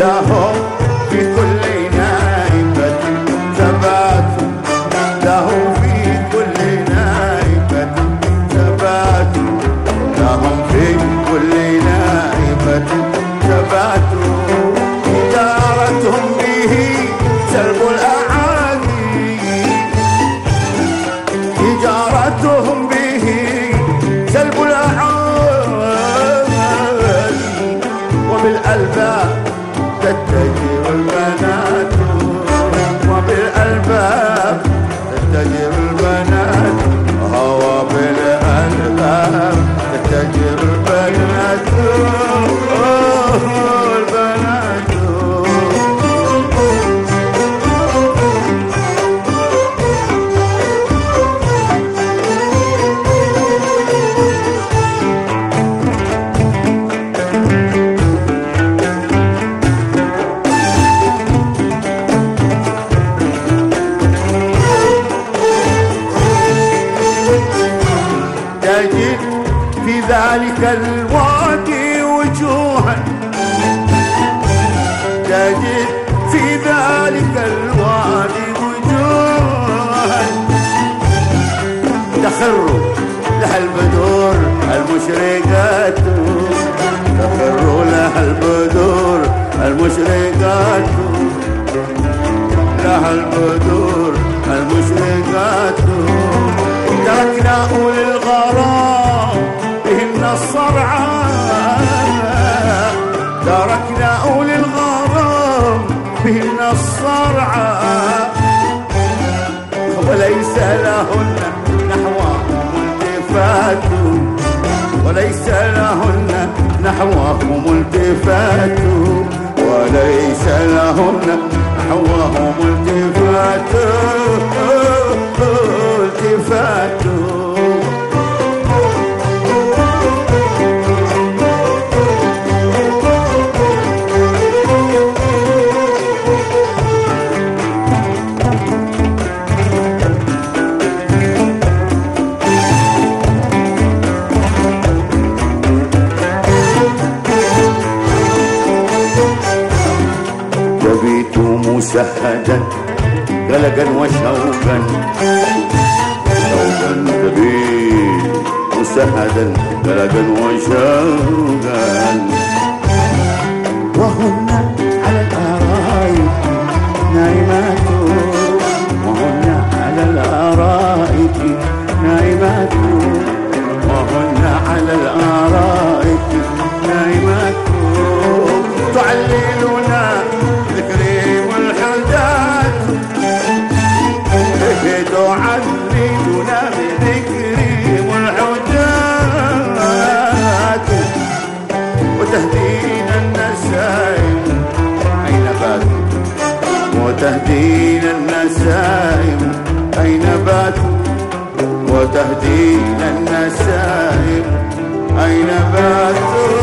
لهم في كل نائبة ثبات، لهم في كل نائبة ثبات، لهم في كل نائبة ثبات. إدارتهم به سلب الأعادي، إدارتهم به سلب الأعادي، وبالألباب تتجر البنات، وبالألباب تتجر البنات، هو بالألباب تتجر البنات، البنات. تجد في ذلك الوادي وجوها، تجد في ذلك الوادي وجوها تخر لها البدور المشرقات، تخر لها البدور المشرقات، لها البدور المشرقات. تركنا أولي الغرام بهمنا الصرعى، تركنا أولي الغرام بهمنا الصرعى، وليس لهن نحوهم التفات، وليس لهن نحوهم التفات، وليس لهن نحوهم التفات. جبيت مسهدا قلقا وشوقا، جبيت مسهدا قلقا وشوقا، وهن على الارائك نائمات، وهن على الارائك نائمات، وهن على الارائك نائمات. تعللنا الكريم الحداد، تعللنا بذكرهم العدات، وتهدينا النسائم أين باتوا، وتهدينا النسائم أين باتوا، وتهدينا النسائم أين باتوا.